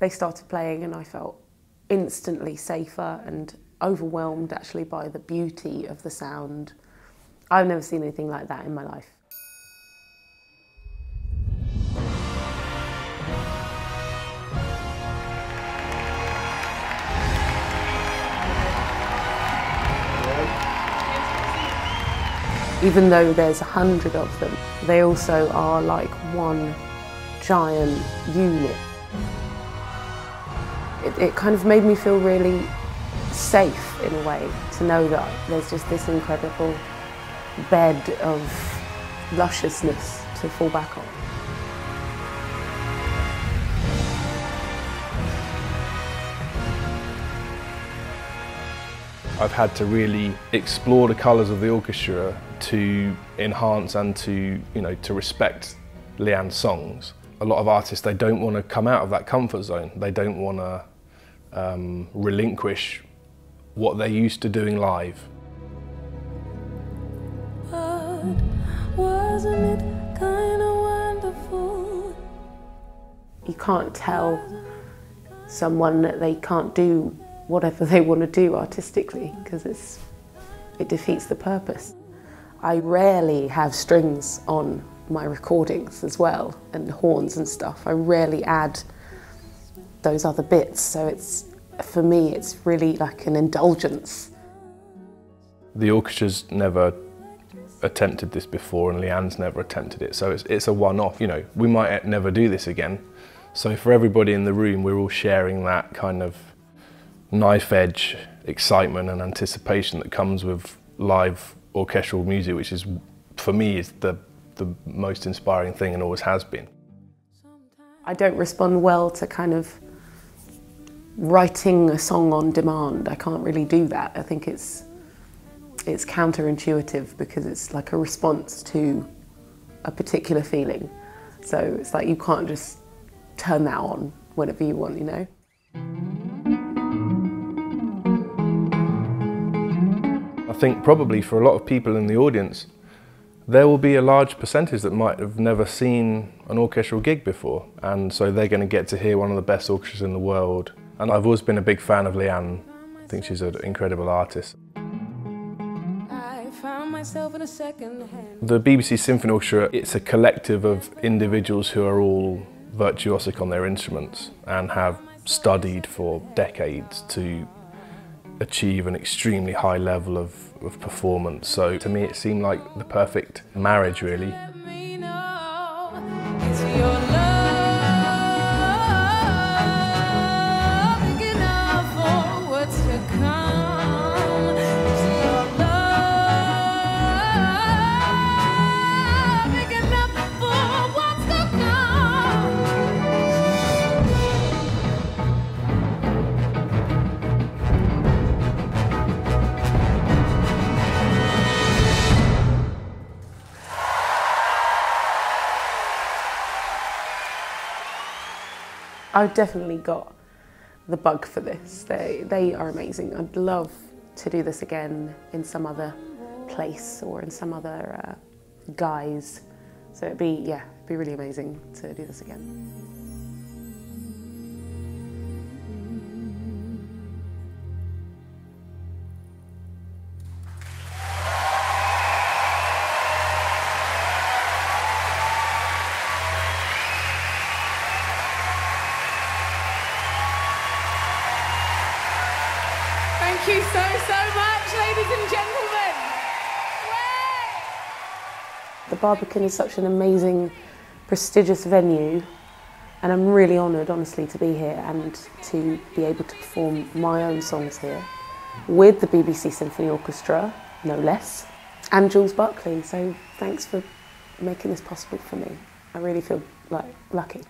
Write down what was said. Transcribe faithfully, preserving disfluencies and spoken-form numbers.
they started playing and I felt instantly safer and overwhelmed actually by the beauty of the sound. I've never seen anything like that in my life. Even though there's a hundred of them, they also are like one giant unit. It, it kind of made me feel really safe in a way to know that there's just this incredible bed of lusciousness to fall back on. I've had to really explore the colours of the orchestra to enhance and to, you know, to respect Lianne's songs. A lot of artists, they don't want to come out of that comfort zone. They don't want to um, relinquish what they're used to doing live. But wasn't it kind of wonderful? You can't tell someone that they can't do whatever they want to do artistically, because it's it defeats the purpose. I rarely have strings on my recordings as well, and horns and stuff. I rarely add those other bits, so it's, for me, it's really like an indulgence. The orchestra's never attempted this before, and Lianne's never attempted it, so it's, it's a one-off, you know. We might never do this again, so for everybody in the room, we're all sharing that kind of knife-edge excitement and anticipation that comes with live orchestral music, which is, for me, is the, the most inspiring thing and always has been. I don't respond well to kind of writing a song on demand. I can't really do that. I think it's, it's counterintuitive because it's like a response to a particular feeling. So it's like you can't just turn that on whenever you want, you know? I think probably for a lot of people in the audience, there will be a large percentage that might have never seen an orchestral gig before, and so they're going to get to hear one of the best orchestras in the world. And I've always been a big fan of Lianne. I think she's an incredible artist. I found myself in a second hand. The B B C Symphony Orchestra, it's a collective of individuals who are all virtuosic on their instruments and have studied for decades to achieve an extremely high level of, of performance. So to me it seemed like the perfect marriage, really. I've definitely got the bug for this. They, they are amazing. I'd love to do this again in some other place or in some other uh, guise. So it'd be, yeah, it'd be really amazing to do this again. Thank you so, so much, ladies and gentlemen. The Barbican is such an amazing, prestigious venue, and I'm really honoured, honestly, to be here and to be able to perform my own songs here with the B B C Symphony Orchestra, no less, and Jules Buckley. So thanks for making this possible for me. I really feel like lucky.